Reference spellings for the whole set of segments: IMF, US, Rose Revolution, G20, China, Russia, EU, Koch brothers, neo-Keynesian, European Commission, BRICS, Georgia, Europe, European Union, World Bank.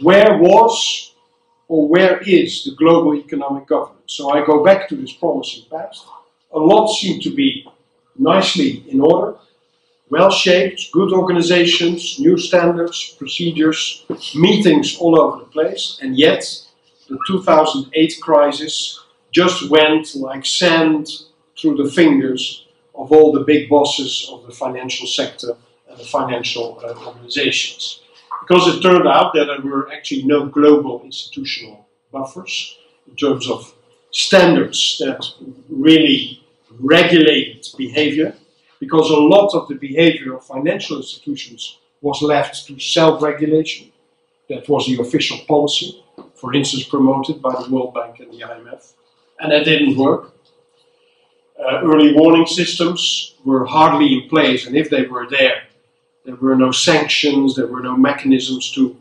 where was or where is the global economic governance? So I go back to this promising past. A lot seemed to be nicely in order, well-shaped, good organizations, new standards, procedures, meetings all over the place, and yet the 2008 crisis just went like sand through the fingers of all the big bosses of the financial sector and the financial organizations. Because it turned out that there were actually no global institutional buffers in terms of standards that really regulated behavior, because a lot of the behavior of financial institutions was left to self-regulation. That was the official policy, for instance, promoted by the World Bank and the IMF, and that didn't work. Early warning systems were hardly in place, and if they were there, there were no sanctions, there were no mechanisms to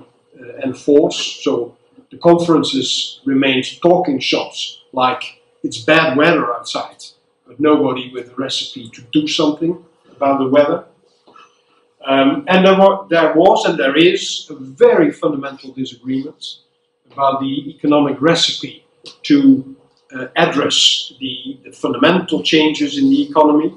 enforce, so the conferences remained talking shops, like it's bad weather outside, but nobody with a recipe to do something about the weather. And there was and there is a very fundamental disagreement about the economic recipe to address the fundamental changes in the economy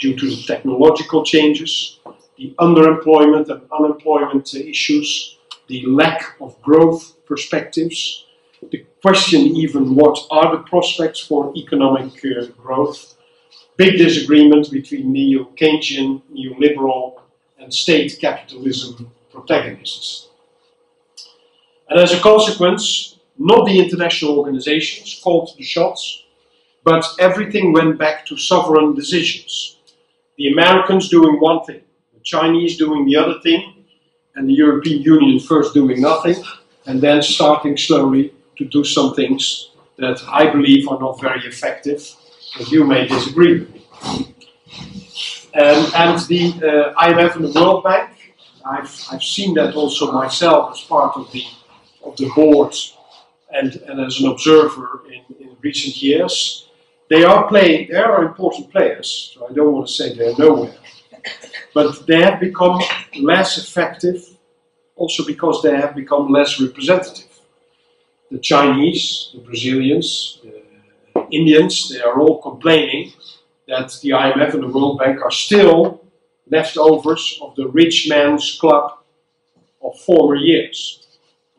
due to the technological changes, the underemployment and unemployment issues, the lack of growth perspectives, the question even what are the prospects for economic growth, big disagreement between neo-Keynesian, neoliberal and state capitalism protagonists. And as a consequence, not the international organizations called the shots, but everything went back to sovereign decisions. The Americans doing one thing, the Chinese doing the other thing, and the European Union first doing nothing, and then starting slowly to do some things that I believe are not very effective, but you may disagree with me. And the IMF and the World Bank, I've seen that also myself as part of the board and as an observer in recent years. They are important players, so I don't want to say they're nowhere, but they have become less effective also because they have become less representative. The Chinese, the Brazilians, the Indians, they are all complaining that the IMF and the World Bank are still leftovers of the rich man's club of former years,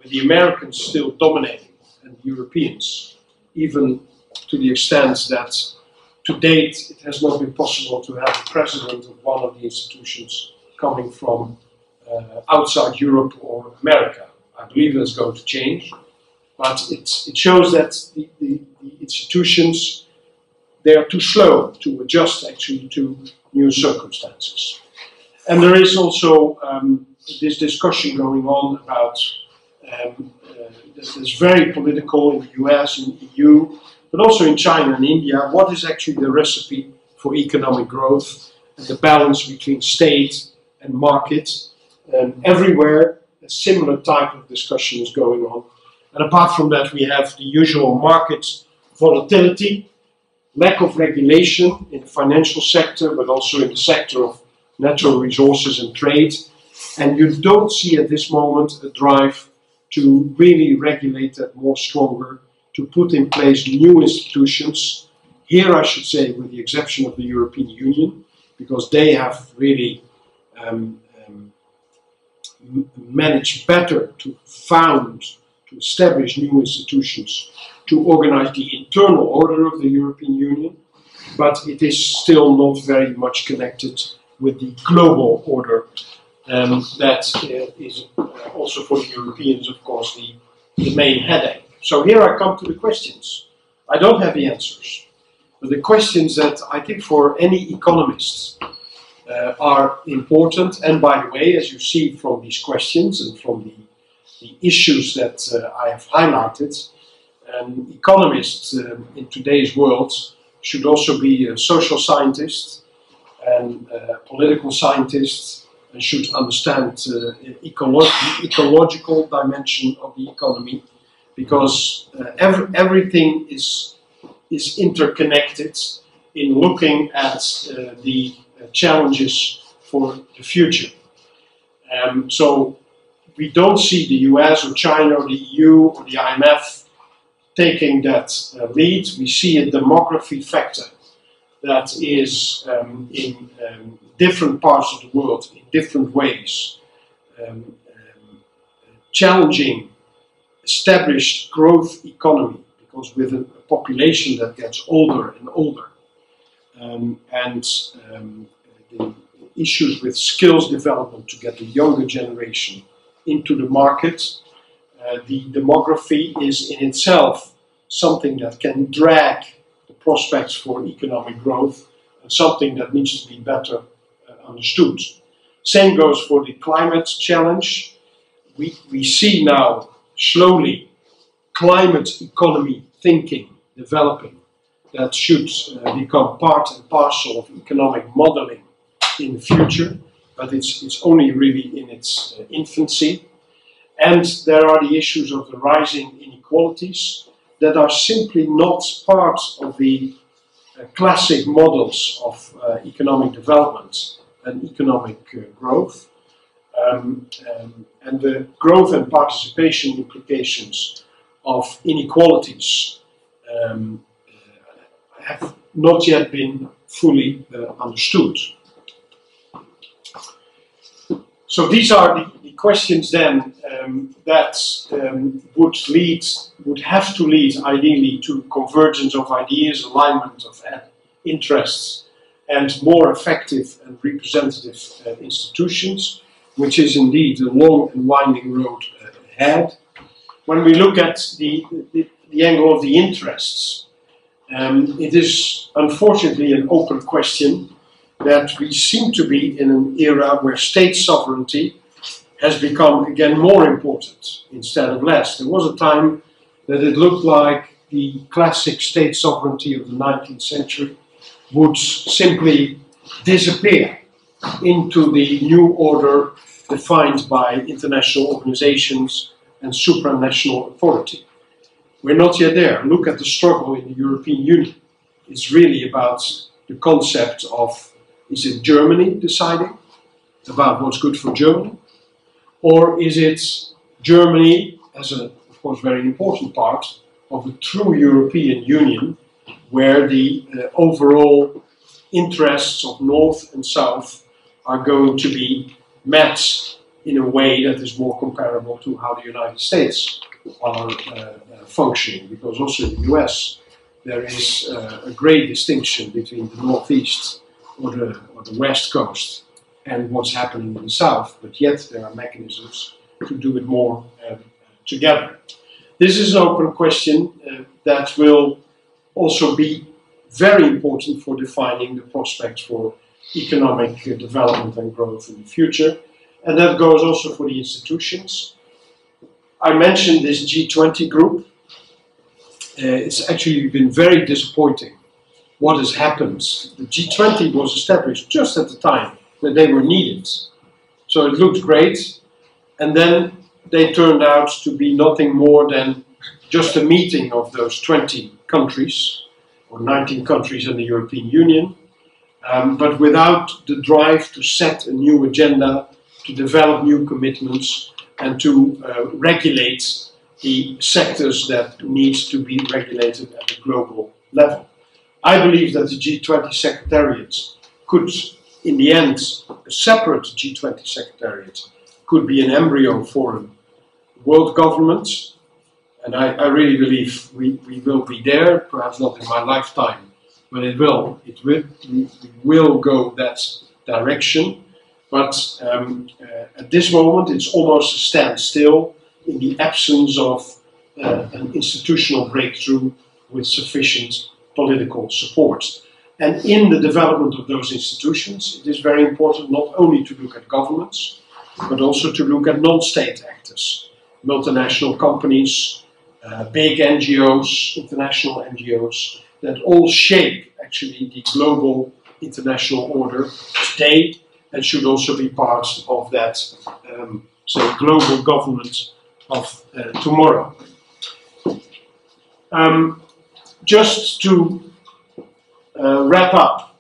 with the Americans still dominating and the Europeans, even to the extent that to date it has not been possible to have the president of one of the institutions coming from outside Europe or America. I believe that's going to change, but it shows that the institutions, they are too slow to adjust actually to new circumstances. And there is also this discussion going on about this is very political in the US and the EU, but also in China and India, what is actually the recipe for economic growth and the balance between state and market. Everywhere a similar type of discussion is going on. And apart from that, we have the usual market volatility, lack of regulation in the financial sector, but also in the sector of natural resources and trade. And you don't see at this moment a drive to really regulate that more stronger, to put in place new institutions. Here I should say, with the exception of the European Union, because they have really managed better to found, to establish new institutions, to organize the internal order of the European Union, but it is still not very much connected with the global order. That is also for the Europeans, of course, the main headache. So here I come to the questions. I don't have the answers, but the questions that I think for any economist are important. And by the way, as you see from these questions and from the issues that I have highlighted, economists in today's world should also be social scientists and political scientists, and should understand ecological dimension of the economy, because everything is interconnected in looking at the challenges for the future. So we don't see the US or China or the EU or the IMF taking that lead. We see a demography factor that is in different parts of the world in different ways challenging established growth economy, because with a population that gets older and older the issues with skills development to get the younger generation into the market, the demography is in itself something that can drag the prospects for economic growth, and something that needs to be better understood. Same goes for the climate challenge. We see now slowly climate economy thinking developing that should become part and parcel of economic modeling in the future, but it's only really in its infancy. And there are the issues of the rising inequalities that are simply not part of the classic models of economic development and economic growth. And the growth and participation implications of inequalities have not yet been fully understood. So these are the questions then that would have to lead ideally to convergence of ideas, alignment of interests, and more effective and representative institutions, which is indeed a long and winding road ahead. When we look at the angle of the interests, it is unfortunately an open question that we seem to be in an era where state sovereignty has become again more important instead of less. There was a time that it looked like the classic state sovereignty of the 19th century would simply disappear into the new order defined by international organizations and supranational authority. We're not yet there. Look at the struggle in the European Union. It's really about the concept of, is it Germany deciding about what's good for Germany? Or is it Germany, as a, of course, very important part of a true European Union, where the overall interests of North and South are going to be met in a way that is more comparable to how the United States are functioning, because also in the US there is a great distinction between the Northeast or the West Coast and what's happening in the South, but yet there are mechanisms to do it more together. This is an open question that will also be very important for defining the prospects for economic development and growth in the future. And that goes also for the institutions. I mentioned this G20 group. It's actually been very disappointing what has happened. The G20 was established just at the time that they were needed. So it looked great, and then they turned out to be nothing more than just a meeting of those 20 countries, or 19 countries in the European Union, but without the drive to set a new agenda, to develop new commitments, and to regulate the sectors that need to be regulated at the global level. I believe that the G20 Secretariat could, in the end, a separate G20 Secretariat could be an embryo for a world government, and I really believe we will be there, perhaps not in my lifetime, but it will go that direction. But at this moment, it's almost a standstill in the absence of an institutional breakthrough with sufficient political support. And in the development of those institutions, it is very important not only to look at governments, but also to look at non-state actors, multinational companies, big NGOs, international NGOs, that all shape actually the global international order today, and should also be part of that global government of tomorrow. Just to wrap up,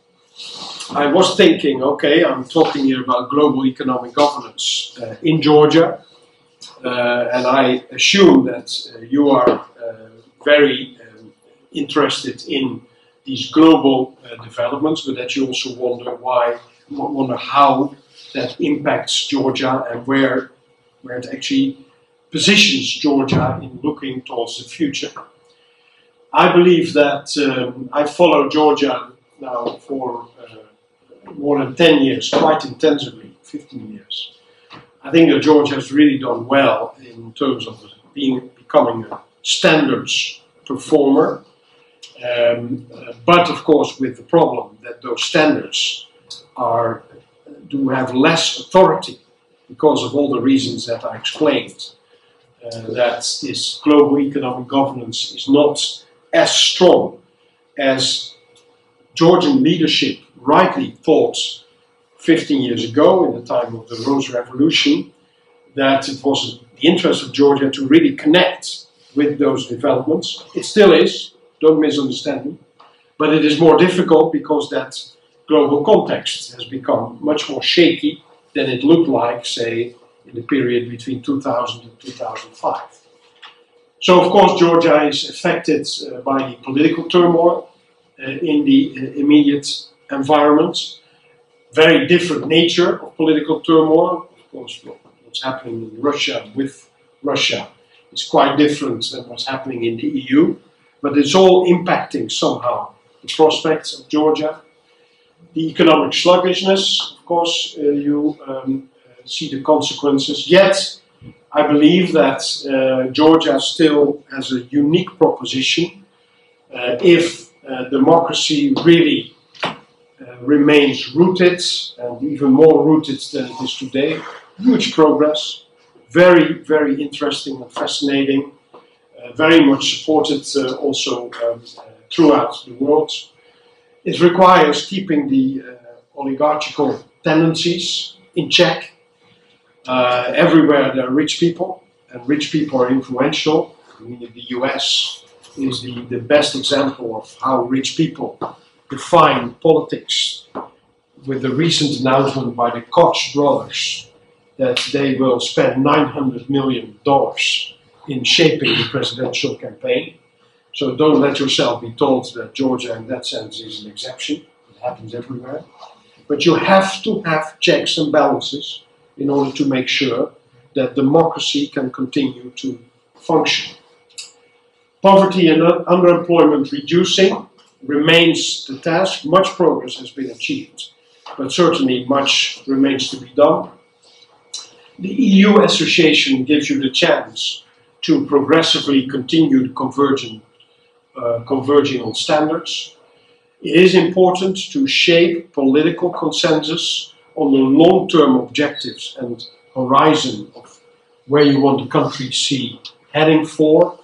I was thinking, okay, I'm talking here about global economic governance in Georgia. and I assume that you are very interested in these global developments, but that you also wonder how that impacts Georgia and where it actually positions Georgia in looking towards the future. I believe that I follow Georgia now for more than 10 years, quite intensively, 15 years. I think that Georgia has really done well in terms of becoming a standards performer, but of course with the problem that those standards do have less authority because of all the reasons that I explained, that this global economic governance is not as strong as Georgian leadership rightly thought 15 years ago, in the time of the Rose Revolution, that it was the interest of Georgia to really connect with those developments. It still is, don't misunderstand me, but it is more difficult because that global context has become much more shaky than it looked like, say, in the period between 2000 and 2005. So, of course, Georgia is affected by the political turmoil in the immediate environment. Very different nature of political turmoil. Of course, what's happening in Russia with Russia is quite different than what's happening in the EU, but it's all impacting somehow the prospects of Georgia. The economic sluggishness, of course, you see the consequences. Yet, I believe that Georgia still has a unique proposition if democracy really remains rooted, and even more rooted than it is today. Huge progress, very, very interesting and fascinating, very much supported also throughout the world. It requires keeping the oligarchical tendencies in check. Everywhere there are rich people, and rich people are influential. I mean, the US is the best example of how rich people define politics, with the recent announcement by the Koch brothers that they will spend $900 million in shaping the presidential campaign. So don't let yourself be told that Georgia in that sense is an exception. It happens everywhere. But you have to have checks and balances in order to make sure that democracy can continue to function. Poverty and underemployment reducing remains the task. Much progress has been achieved, but certainly much remains to be done. The EU association gives you the chance to progressively continue converging on standards. It is important to shape political consensus on the long-term objectives and horizon of where you want the country to see heading for.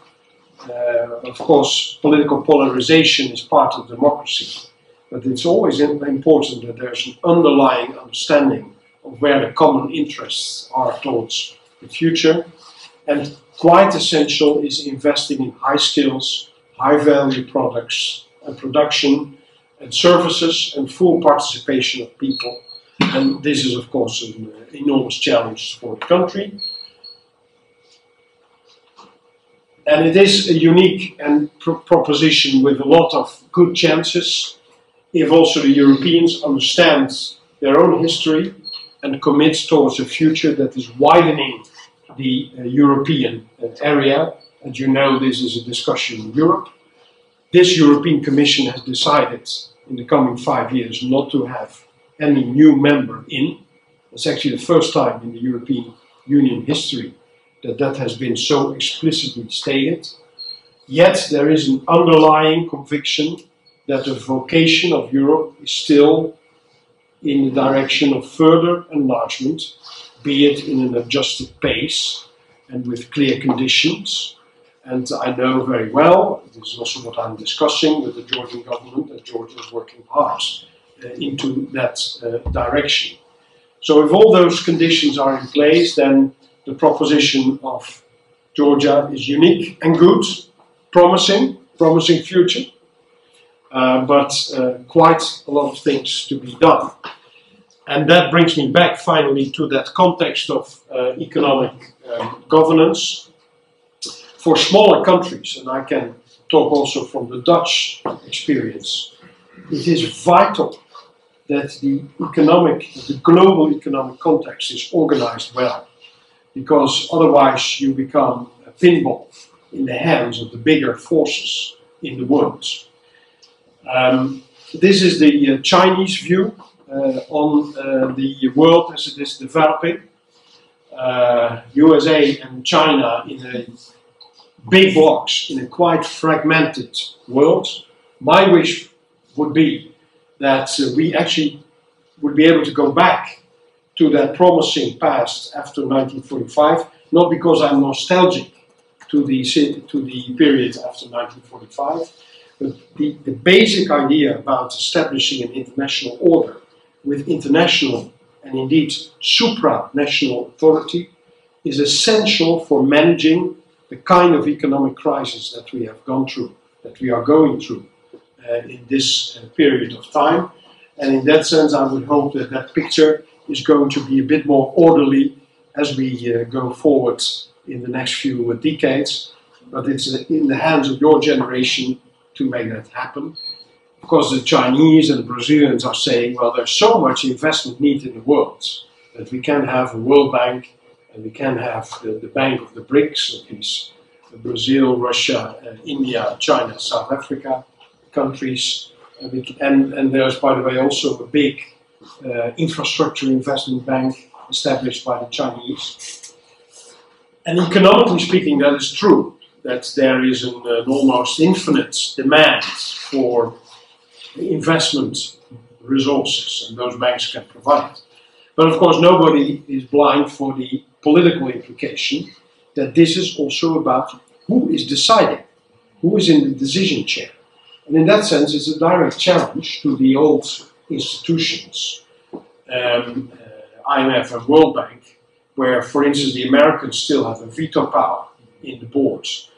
Of course, political polarization is part of democracy, but it's always important that there's an underlying understanding of where the common interests are towards the future. And quite essential is investing in high skills, high-value products and production and services, and full participation of people. And this is, of course, an enormous challenge for the country. And it is a unique proposition with a lot of good chances if also the Europeans understand their own history and commit towards a future that is widening the European area. And you know, this is a discussion in Europe. This European Commission has decided in the coming 5 years not to have any new member in. It's actually the first time in the European Union history that has been so explicitly stated. Yet there is an underlying conviction that the vocation of Europe is still in the direction of further enlargement, be it in an adjusted pace and with clear conditions. And I know very well, this is also what I'm discussing with the Georgian government, that Georgia is working hard into that direction. So if all those conditions are in place, then the proposition of Georgia is unique and good, promising future, but quite a lot of things to be done. And that brings me back finally to that context of economic governance for smaller countries, and I can talk also from the Dutch experience. It is vital that the global economic context is organized well, because otherwise you become a pinball in the hands of the bigger forces in the world. This is the Chinese view on the world as it is developing. USA and China in a big box, in a quite fragmented world. My wish would be that we actually would be able to go back to that promising past after 1945, not because I'm nostalgic to the period after 1945, but the basic idea about establishing an international order with international and indeed supranational authority is essential for managing the kind of economic crisis that we have gone through, that we are going through in this period of time. And in that sense, I would hope that that picture is going to be a bit more orderly as we go forward in the next few decades. But it's in the hands of your generation to make that happen. Of course, the Chinese and the Brazilians are saying, well, there's so much investment need in the world that we can have a World Bank and we can have the Bank of the BRICS, at least Brazil, Russia, India, China, South Africa countries. And there's, by the way, also a big infrastructure investment bank established by the Chinese. And economically speaking, that is true, that there is an almost infinite demand for investment resources, and those banks can provide. But of course, nobody is blind for the political implication that this is also about who is deciding, who is in the decision chair. And in that sense, it's a direct challenge to the old institutions, IMF and World Bank, where, for instance, the Americans still have a veto power in the boards,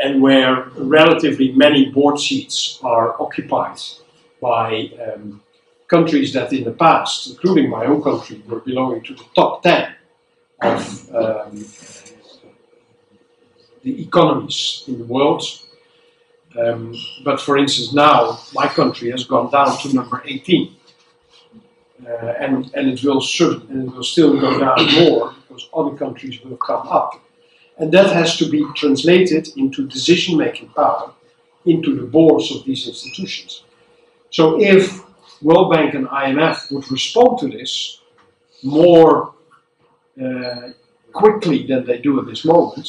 and where relatively many board seats are occupied by countries that in the past, including my own country, were belonging to the top 10 of the economies in the world. But for instance, now my country has gone down to number 18, and it will still go down more because other countries will come up. And that has to be translated into decision-making power into the boards of these institutions. So if World Bank and IMF would respond to this more quickly than they do at this moment,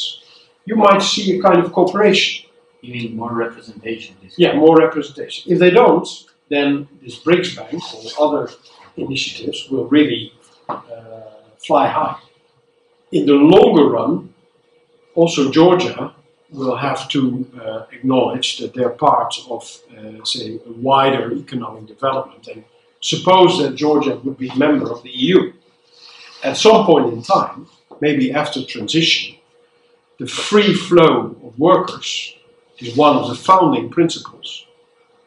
you might see a kind of cooperation. You mean more representation? Yeah, more representation. If they don't, then this BRICS Bank or other initiatives will really fly high. In the longer run, also Georgia will have to acknowledge that they're part of, say, a wider economic development. And suppose that Georgia would be a member of the EU. At some point in time, maybe after transition, the free flow of workers is one of the founding principles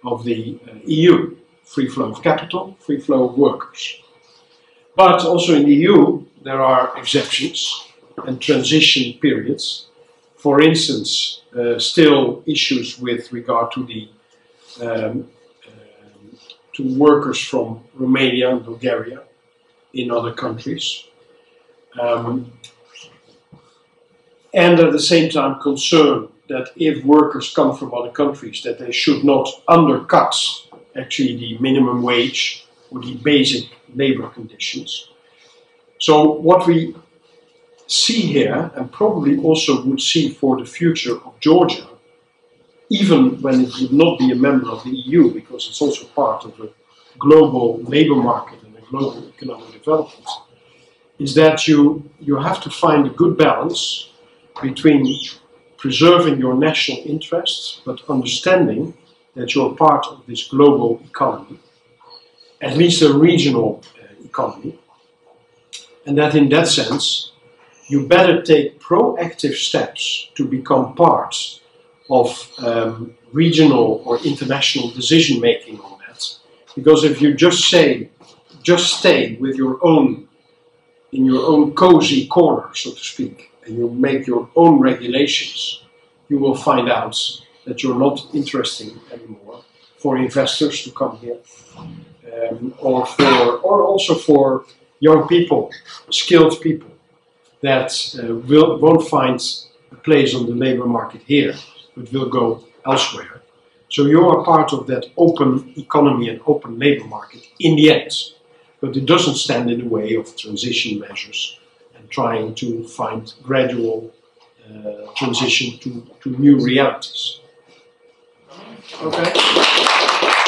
of the EU. Free flow of capital, free flow of workers. But also in the EU, there are exceptions and transition periods. For instance, still issues with regard to the to workers from Romania and Bulgaria in other countries. And at the same time, concern that if workers come from other countries, that they should not undercut actually the minimum wage or the basic labor conditions. So what we see here, and probably also would see for the future of Georgia, even when it would not be a member of the EU, because it's also part of a global labor market and a global economic development, is that you have to find a good balance between preserving your national interests, but understanding that you're part of this global economy, at least a regional economy, and that in that sense, you better take proactive steps to become part of regional or international decision-making on that. Because if you just stay with your own, in your own cozy corner, so to speak, and you make your own regulations, you will find out that you're not interesting anymore for investors to come here, or also for young people, skilled people that won't find a place on the labor market here, but will go elsewhere. So you are part of that open economy and open labor market in the end, but it doesn't stand in the way of transition measures and trying to find gradual transition to new realities. Okay.